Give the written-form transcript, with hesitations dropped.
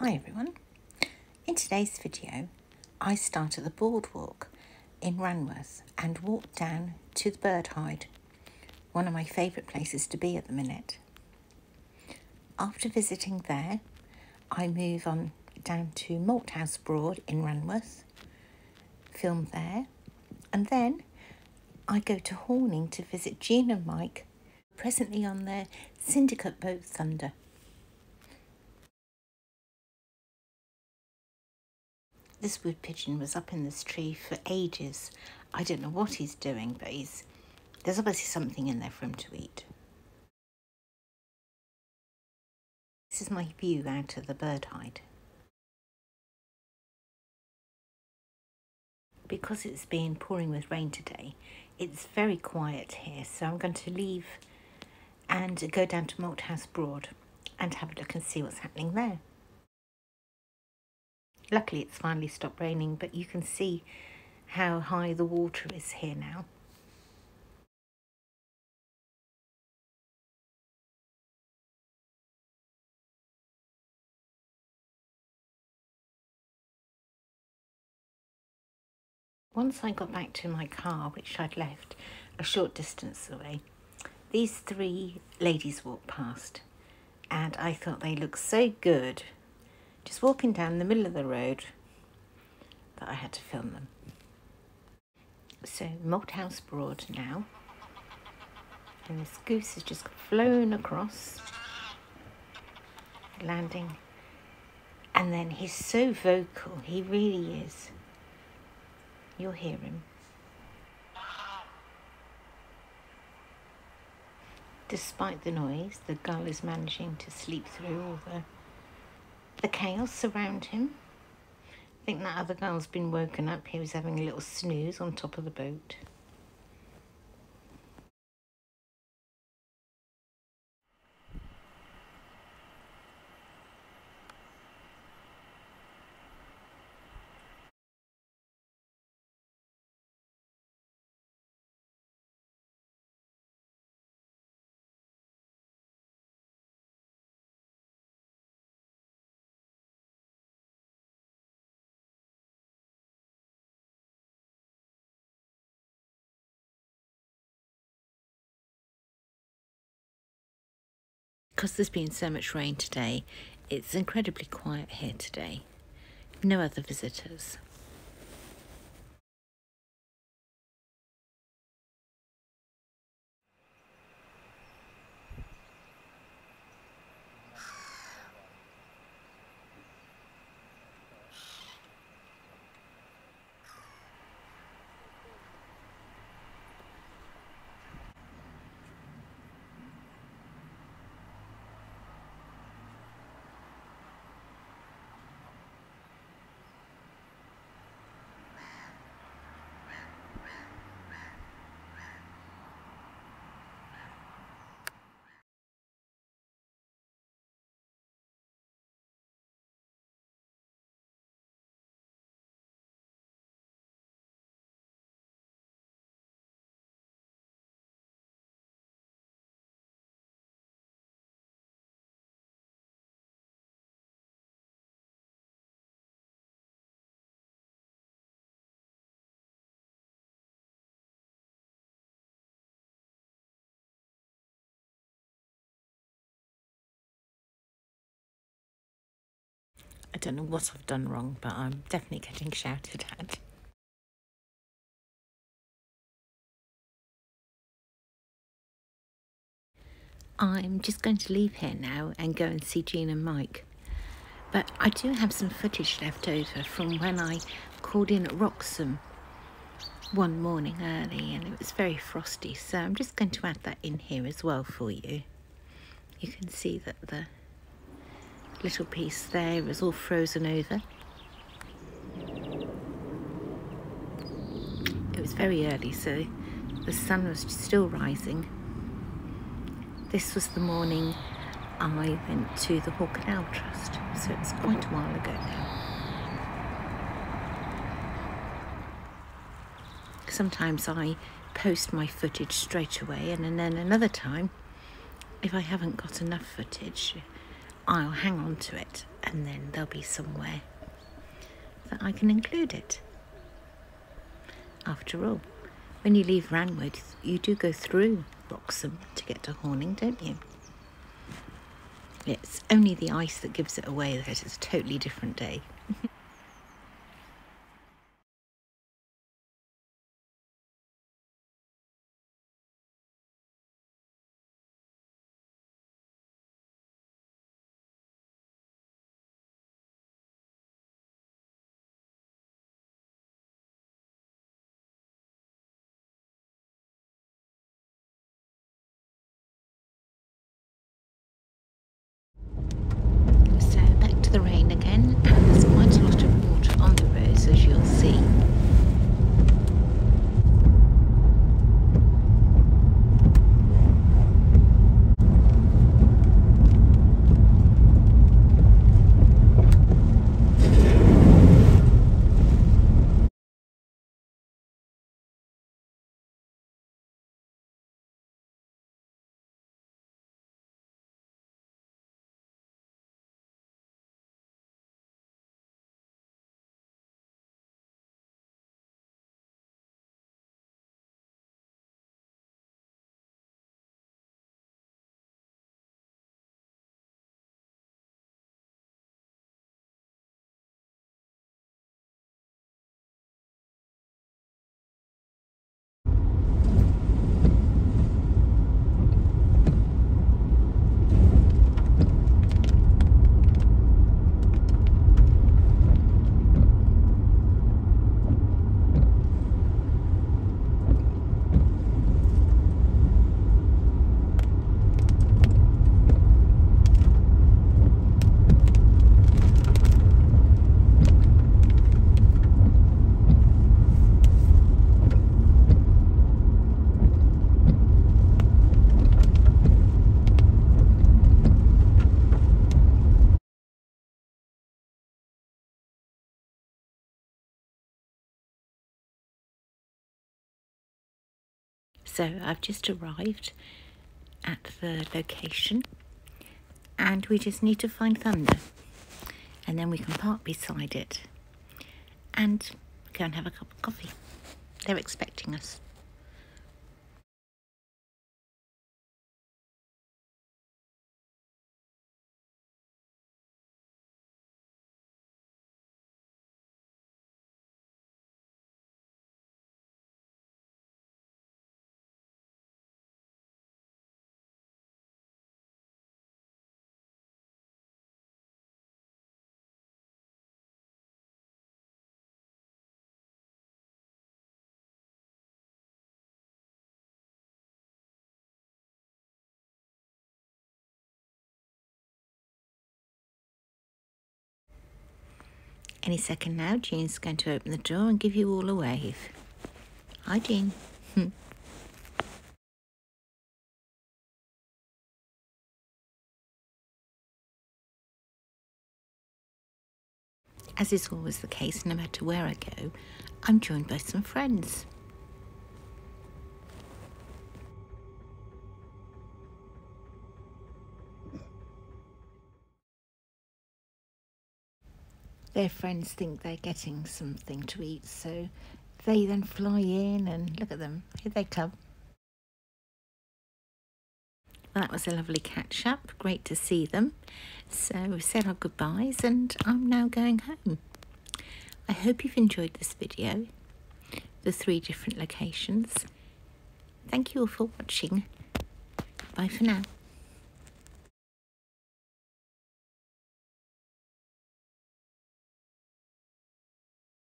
Hi everyone. In today's video, I started the board walk in Ranworth and walked down to the bird hide, one of my favourite places to be at the minute. After visiting there, I move on down to Malthouse Broad in Ranworth, film there, and then I go to Horning to visit Jean and Mike, presently on their syndicate boat Thunder. This wood pigeon was up in this tree for ages. I don't know what he's doing, but there's obviously something in there for him to eat. This is my view out of the bird hide. Because it's been pouring with rain today, it's very quiet here, so I'm going to leave and go down to Malthouse Broad and have a look and see what's happening there. Luckily it's finally stopped raining, but you can see how high the water is here now. Once I got back to my car, which I'd left a short distance away, these three ladies walked past and I thought they looked so good, just walking down the middle of the road, that I had to film them. So Malthouse Broad now, and this goose has just flown across, landing, and then he's so vocal, he really is. You'll hear him. Despite the noise, the gull is managing to sleep through all the chaos around him. I think that other girl's been woken up. He was having a little snooze on top of the boat. Because there's been so much rain today, it's incredibly quiet here today. No other visitors. I don't know what I've done wrong, but I'm definitely getting shouted at. I'm just going to leave here now and go and see Jean and Mike. But I do have some footage left over from when I called in at Wroxham one morning early and it was very frosty, so I'm just going to add that in here as well for you. You can see that the little piece there was all frozen over. It was very early, so the sun was still rising. This was the morning I went to the Hawk and Owl Trust, so it's quite a while ago now. Sometimes I post my footage straight away, and then another time, if I haven't got enough footage, I'll hang on to it and then there'll be somewhere that I can include it. After all, when you leave Ranworth, you do go through Wroxham to get to Horning, don't you? It's only the ice that gives it away that it's a totally different day. The rain again, and there's quite a lot of water on the roads, as you'll see. So I've just arrived at the location and we just need to find Thunder, and then we can park beside it and go and have a cup of coffee. They're expecting us. Any second now, Jean's going to open the door and give you all a wave. Hi, Jean. As is always the case, no matter where I go, I'm joined by some friends. Their friends think they're getting something to eat, so they then fly in, and look at them, here they come. Well, that was a lovely catch-up, great to see them. So we've said our goodbyes and I'm now going home. I hope you've enjoyed this video, the 3 different locations. Thank you all for watching. Bye for now.